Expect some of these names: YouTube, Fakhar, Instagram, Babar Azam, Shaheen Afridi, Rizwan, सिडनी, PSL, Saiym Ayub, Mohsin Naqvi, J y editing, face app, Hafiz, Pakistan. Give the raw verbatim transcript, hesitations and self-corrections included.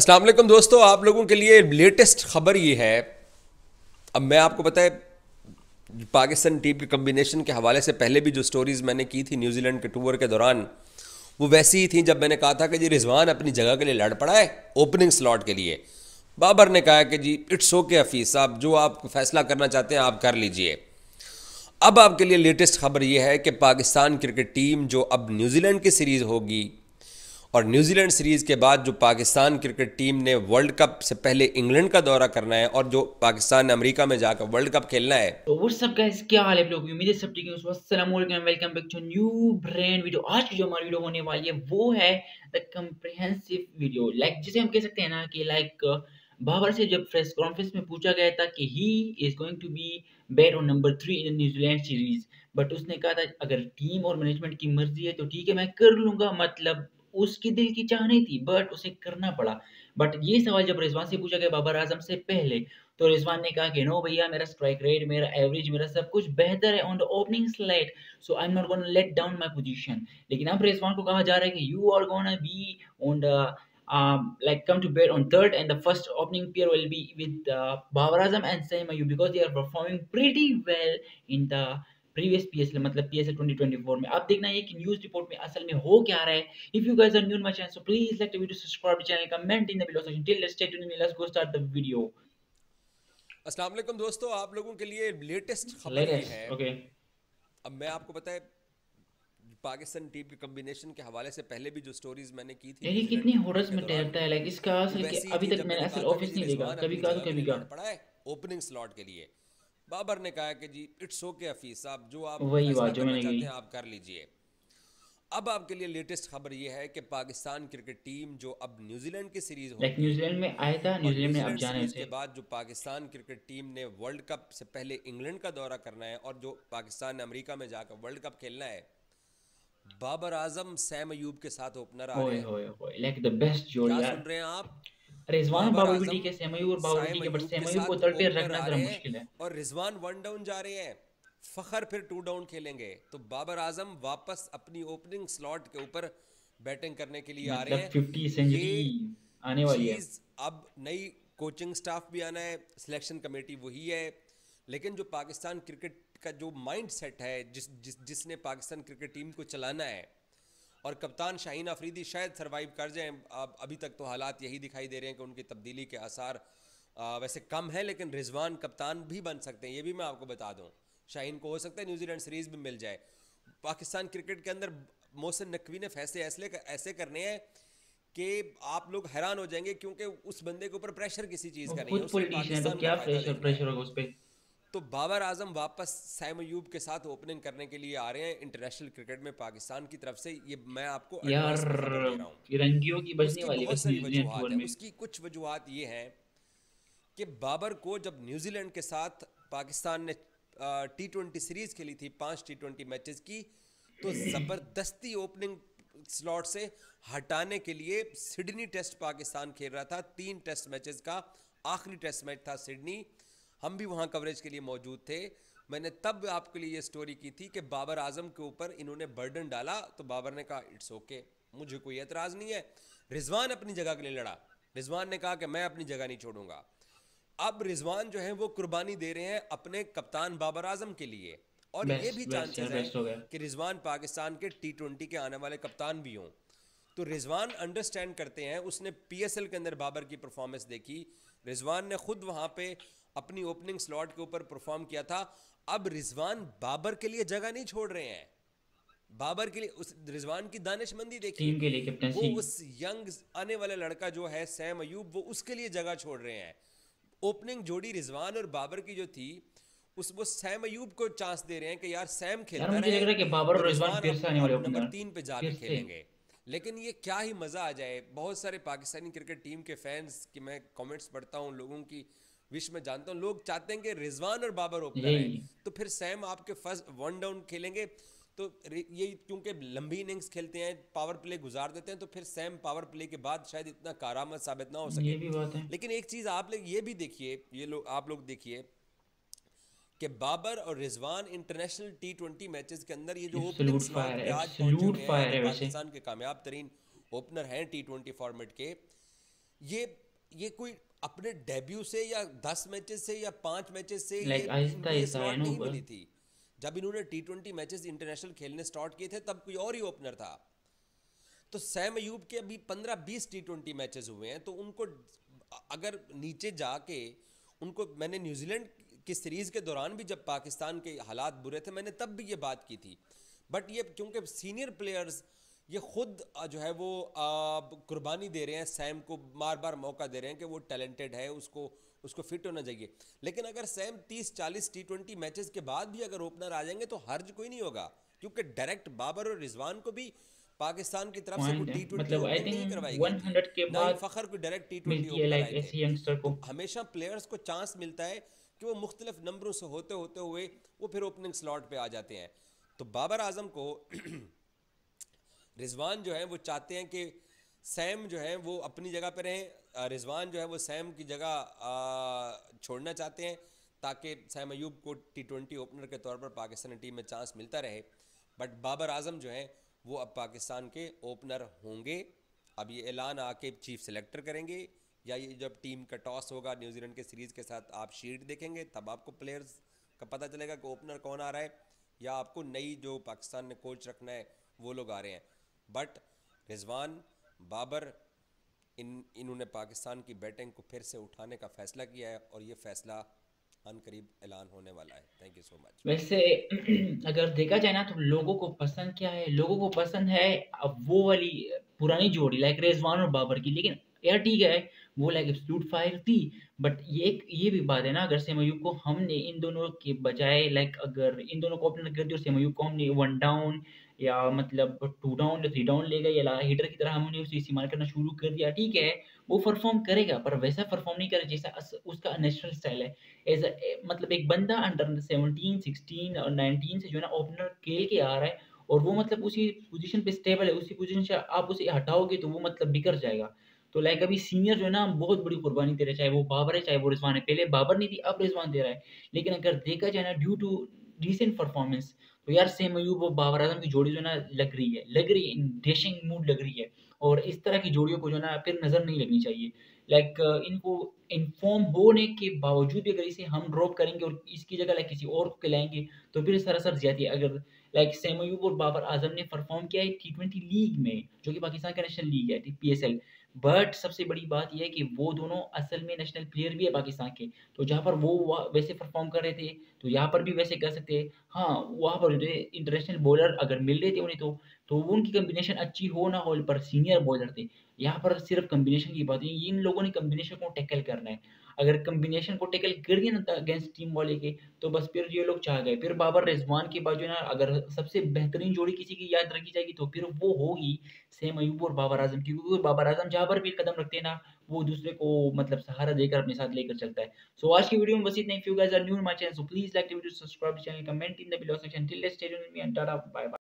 अस्सलाम वालेकुम दोस्तों, आप लोगों के लिए लेटेस्ट खबर ये है। अब मैं आपको पता है पाकिस्तान टीम के कम्बिनेशन के हवाले से पहले भी जो स्टोरीज़ मैंने की थी न्यूजीलैंड के टूर के दौरान, वो वैसी ही थी। जब मैंने कहा था कि जी रिजवान अपनी जगह के लिए लड़ पड़ा है ओपनिंग स्लॉट के लिए, बाबर ने कहा कि जी इट्स ओके हफीज़ साहब, जो आप फैसला करना चाहते हैं आप कर लीजिए। अब आपके लिए लेटेस्ट खबर यह है कि पाकिस्तान क्रिकेट टीम जो अब न्यूजीलैंड की सीरीज़ होगी और न्यूजीलैंड सीरीज़ के बाद जो पाकिस्तान क्रिकेट टीम ने वर्ल्ड कप से पहले इंग्लैंड का दौरा करना है और जो पाकिस्तान ने अमेरिका में जाकर वर्ल्ड कप खेलना है। तो व्हाट्स अप गाइस, क्या हाल है आप लोग, उम्मीद है सब ठीक है। अस्सलाम वालेकुम, welcome back to new brand video. आज जो हमारी वीडियो होने वाली है वो है द कॉम्प्रिहेंसिव वीडियो, लाइक जिसे हम कह सकते हैं ना कि लाइक बाबर से जब प्रेस कॉन्फ्रेंस में पूछा गया था कि he is going to be bat on number three in New Zealand series, but उसने कहा था अगर टीम और मैनेजमेंट की मर्जी है तो ठीक है मैं कर लूंगा। मतलब उसके दिल की चाह नहीं थी बट उसे करना पड़ा। बट ये सवाल जब रिजवान से पूछा गया बाबर आजम से पहले, तो रिजवान ने कहा कि नो भैया, मेरा स्ट्राइक रेट, मेरा एवरेज, मेरा सब कुछ बेहतर है on the opening slide, so I am not gonna let down my position. लेकिन अब रिजवान को कहा जा रहा है कि you are gonna be on the Um, like come to bat on third, and the first opening pair will be with uh, Babar Azam and Saiym Ayub because they are performing pretty well in the previous P S L, मतलब P S L twenty twenty-four में। आप देखना ये कि news report में असल में हो क्या रहा है। If you guys are new to my channel, so please like the video, subscribe the channel, comment in the below section. Till let's stay tuned and let's go start the video. अस्सलाम वालेकुम दोस्तों, आप लोगों के लिए latest खबर ये है। Okay. अब मैं आपको पता है पाकिस्तान टीम के कॉम्बिनेशन के हवाले से पहले भी जो स्टोरीज मैंने की थी, ये कितनी हॉरर्स में डरता है लाइक इसका असर कि अभी तक मैंने असल ऑफिस नहीं देखा, कभी कहा तो कभी कहा पड़ा है ओपनिंग स्लॉट के लिए। बाबर ने कहा कि जी इट्स ओके हफीज साहब, जो आप करना चाहते हैं आप कर लीजिए। अब आपके लिए लेटेस्ट खबर ये है कि पाकिस्तान क्रिकेट टीम जो अब न्यूजीलैंड की सीरीज होगी, न्यूजीलैंड में आया था, न्यूजीलैंड में अब जाना है, इसके बाद जो पाकिस्तान क्रिकेट टीम ने वर्ल्ड कप से पहले इंग्लैंड का दौरा करना है और जो पाकिस्तान ने अमेरिका में जाकर वर्ल्ड कप खेलना है। बाबर आजम सैम अयूब के साथ ओपनर आ रहे हैं, लाइक द बेस्ट जोड़ी। क्या सुन रहे हैं आप, रिजवान बाबर भी ठीक है, सैम अयूब और बाबर भी ठीक है, बट सैम अयूब को थर्ड पे रखना जरा मुश्किल है और रिजवान वन डाउन जा रहे हैं, फखर फिर टू डाउन खेलेंगे। तो बाबर आजम वापस अपनी ओपनिंग स्लॉट के ऊपर बैटिंग करने के लिए आ रहे हैं। फिफ्टी सेंचुरी आने वाली है। अब नई कोचिंग स्टाफ भी आना है, सिलेक्शन कमेटी वही है, लेकिन जो पाकिस्तान क्रिकेट का जो माइंडसेट है, जिस, जिस जिसने पाकिस्तान क्रिकेट टीम को चलाना है, और कप्तान शाहीन अफरीदी शायद सरवाइव कर जाएं। अब अभी तक तो हालात यही दिखाई दे रहे हैं कि उनकी तब्दीली के आसार वैसे कम है, लेकिन रिजवान कप्तान भी बन सकते हैं, ये भी मैं आपको बता दूं। शाहीन को हो सकता है न्यूजीलैंड सीरीज़ भी मिल जाए। पाकिस्तान क्रिकेट के अंदर मोहसिन नकवी ने फैसले ऐसे ऐसे करने हैं कि आप लोग हैरान हो जाएंगे, क्योंकि उस बंदे के ऊपर प्रेशर किसी चीज़ का नहीं है। तो बाबर आजम वापस सैम अयूब के साथ ओपनिंग करने के लिए आ रहे हैं इंटरनेशनल क्रिकेट में पाकिस्तान की तरफ से। ये मैं आपको यार रंगियों की बचने वाली वजूहत है, उसकी कुछ वजूहत ये हैं कि बाबर को जब न्यूजीलैंड के साथ पाकिस्तान ने टी ट्वेंटी सीरीज खेली थी, पांच टी ट्वेंटी मैचेस की, तो जबरदस्ती ओपनिंग स्लॉट से हटाने के लिए सिडनी टेस्ट पाकिस्तान खेल रहा था, तीन टेस्ट मैचेस का, आखिरी टेस्ट मैच था सिडनी, हम भी वहाँ कवरेज के लिए मौजूद थे। मैंने तब आपके लिए ये स्टोरी की थी कि बाबर आजम के ऊपर इन्होंने बर्डन डाला, तो बाबर ने कहा इट्स ओके, मुझे कोई एतराज़ नहीं है। रिजवान अपनी जगह के लिए लड़ा, रिजवान ने कहा कि मैं अपनी जगह नहीं छोड़ूंगा। अब रिजवान जो है वो कुर्बानी दे रहे हैं अपने कप्तान बाबर आजम के लिए, और ये भी चांसेस है कि रिजवान पाकिस्तान के टी ट्वेंटी के आने वाले कप्तान भी हों। तो रिजवान अंडरस्टैंड करते हैं, उसने पी एस एल के अंदर बाबर की परफॉर्मेंस देखी, रिजवान ने खुद वहाँ पे अपनी ओपनिंग स्लॉट के ऊपर परफॉर्म किया था। अब रिजवान बाबर के लिए जगह नहीं छोड़ रहे हैं, बाबर के लिए उस रिजवान की दानिशमंदी देखिए, टीम के लिए कैप्टन, वो उस यंग आने वाला लड़का जो है सैम अयूब, वो उसके लिए जगह छोड़ रहे हैं। ओपनिंग जोड़ी रिजवान और बाबर की जो थी, उस वो सैम अयूब को चांस दे रहे हैं कि यार सैम खेलता रहे, बाबर और रिजवान फिर से आने वाले नंबर तीन पे जाकर खेलेंगे। लेकिन ये क्या ही मज़ा आ जाए। बहुत सारे पाकिस्तानी क्रिकेट टीम के फैंस की मैं कमेंट्स पढ़ता हूँ, लोगों की विश में जानता हूँ, लोग चाहते हैं कि रिजवान और बाबर ओपनर हैं, तो फिर सैम आपके फर्स्ट वन डाउन खेलेंगे, तो ये क्योंकि लंबी इनिंग्स खेलते हैं, पावर प्ले गुजार देते हैं, तो फिर सैम पावर प्ले के बाद शायद इतना कारामद साबित ना हो सके। ये भी बात है। लेकिन एक चीज़ आप लोग ये भी देखिए, ये लोग आप लोग देखिए कि बाबर और Rizwan international T twenty matches के अंदर ये जो पाकिस्तान के कामयाब तरीन ओपनर हैं टी ट्वेंटी फॉर्मेट के, ये ये कोई अपने डेब्यू से या दस मैचेस से या पांच मैचेस से like, ये स्लॉट नहीं मिली थी। जब इन्होंने टी ट्वेंटी मैचेस इंटरनेशनल खेलने स्टार्ट किए थे तब कोई और ही ओपनर था। तो सैम अयूब के अभी पंद्रह बीस टी ट्वेंटी मैचेस हुए हैं, तो उनको अगर नीचे जाके उनको मैंने न्यूजीलैंड की सीरीज़ के दौरान भी जब पाकिस्तान के हालात बुरे थे मैंने तब भी ये बात की थी, बट ये क्योंकि सीनियर प्लेयर्स ये खुद जो है वो कुर्बानी दे रहे हैं, सैम को बार बार मौका दे रहे हैं कि वो टैलेंटेड है, उसको उसको फिट होना चाहिए। लेकिन अगर सैम तीस चालीस टी ट्वेंटी मैचेस के बाद भी अगर ओपनर आ जाएंगे तो हर्ज कोई नहीं होगा, क्योंकि डायरेक्ट बाबर और रिजवान को भी पाकिस्तान की तरफ से कोई टी ट्वेंटी मतलब आई थिंक सौ के बाद फखर को डायरेक्ट टी ट्वेंटी ओपनर आए थे। यंगस्टर को हमेशा प्लेयर्स को चांस मिलता है कि वो मुख्तलिफ नंबरों से होते होते हुए वो फिर ओपनिंग स्लॉट पे आ जाते हैं। तो बाबर आजम को रिजवान जो है वो चाहते हैं कि सैम जो है वो अपनी जगह पे रहें, रिजवान जो है वो सैम की जगह छोड़ना चाहते हैं ताकि सैम अयूब को टी ट्वेंटी ओपनर के तौर पर पाकिस्तानी टीम में चांस मिलता रहे। बट बाबर आजम जो हैं वो अब पाकिस्तान के ओपनर होंगे। अब ये ऐलान आके चीफ सेलेक्टर करेंगे या ये जब टीम का टॉस होगा न्यूजीलैंड के सीरीज़ के साथ आप शीट देखेंगे तब आपको प्लेयर्स का पता चलेगा कि ओपनर कौन आ रहा है, या आपको नई जो पाकिस्तान ने कोच रखना है वो लोग आ रहे हैं। बट रिजवान बाबर इन इन्होंने पाकिस्तान की बैटिंग को फिर से उठाने का फैसला किया है और ये फैसला अनकरीब ऐलान होने वाला है। Thank you so much. वैसे अगर देखा जाए ना तो लोगों को पसंद क्या है, लोगों को पसंद है अब वो वाली पुरानी जोड़ी लाइक रिजवान और बाबर की, लेकिन यार ठीक है वो लाइक एब्सोल्यूट फायर थी, बट ये ये भी बात है ना अगर सैम अयूब को हमने इन दोनों के बजाय लाइक अगर इन दोनों को ओपनर कर दिया और सैम अयूब को हमने वन डाउन या मतलब टू डाउन या थ्री डाउन ले गए या हिटर की तरह हमने उसे इस्तेमाल करना शुरू कर दिया, ठीक है वो परफॉर्म करेगा पर वैसा परफॉर्म नहीं करेगा जैसा उसका नेचुरल स्टाइल है। एज मतलब एक बंदा अंडर सेवनटीन सिक्सटीन और नाइनटीन से जो है ना ओपनर खेल के आ रहा है और वो मतलब उसी पोजिशन पे स्टेबल है, उसी पोजिशन से आप उसे हटाओगे तो वो मतलब बिगड़ जाएगा। तो लाइक अभी सीनियर जो है ना बहुत बड़ी कुर्बानी दे रहे, चाहे वो बाबर है चाहे वो रिजवान है, पहले बाबर नहीं थी अब रिजवान दे रहा है। लेकिन अगर देखा जाए ना ड्यू टू रिसेंट परफॉर्मेंस तो यार सैम अयूब और बाबर आजम की जोड़ी जो है ना लग रही है लग रही है डेशिंग मूड लग रही है, और इस तरह की जोड़ियों को जो है ना फिर नजर नहीं लगनी चाहिए। लाइक इनको इनफॉर्म होने के बावजूद भी अगर इसे हम ड्रॉप करेंगे और इसकी जगह लाइक किसी और को खिलाएंगे तो फिर सरासर ज्यादा। अगर लाइक सैम अयूब और बाबर आजम ने परफॉर्म किया है टी ट्वेंटी लीग में जो कि पाकिस्तान का नेशनल लीग है पी एस एल, बट सबसे बड़ी बात यह है कि वो दोनों असल में नेशनल प्लेयर भी है पाकिस्तान के, तो जहाँ पर वो वैसे परफॉर्म कर रहे थे तो यहाँ पर भी वैसे कर सकते हैं। हाँ वहाँ पर इंटरनेशनल बॉलर अगर मिल रहे थे उन्हें तो तो उनकी कम्बिनेशन अच्छी हो ना हो पर सीनियर बॉलर थे। यहाँ पर सिर्फ कम्बिनेशन की बात है, इन लोगों ने कम्बिनेशन को टैकल करना है। अगर कम्बिनेशन को टैकल कर दिया ना अगेंस्ट टीम वाले के तो बस फिर ये लोग चाह गए। फिर बाबर रिजवान के बाद जो है ना अगर सबसे बेहतरीन जोड़ी किसी की याद रखी जाएगी तो फिर वो होगी सैम अयूब और बाबर आजम, क्योंकि बाबर आजम जहाँ पर भी कदम रखते हैं ना वो दूसरे को मतलब सहारा देकर अपने साथ लेकर चलता है। सो so, आज की वीडियो में बस इतना ही। If you guys are new in my channel so please like the video, subscribe channel, comment in the below section. Till let's stay tuned me and tata, bye bye.